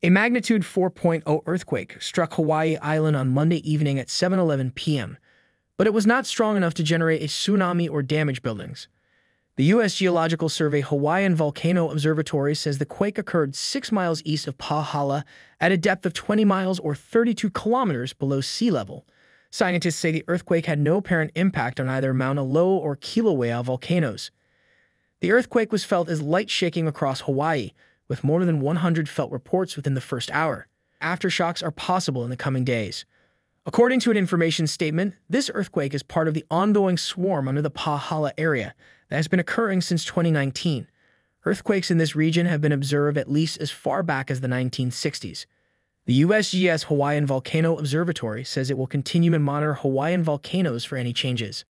A magnitude 4.0 earthquake struck Hawaii Island on Monday evening at 7:11 p.m., but it was not strong enough to generate a tsunami or damage buildings. The U.S. Geological Survey Hawaiian Volcano Observatory says the quake occurred 6 miles east of Pahala at a depth of 20 miles or 32 kilometers below sea level. Scientists say the earthquake had no apparent impact on either Mauna Loa or Kilauea volcanoes. The earthquake was felt as light shaking across Hawaii, with more than 100 felt reports within the first hour. Aftershocks are possible in the coming days. According to an information statement, this earthquake is part of the ongoing swarm under the Pahala area that has been occurring since 2019. Earthquakes in this region have been observed at least as far back as the 1960s. The USGS Hawaiian Volcano Observatory says it will continue to monitor Hawaiian volcanoes for any changes.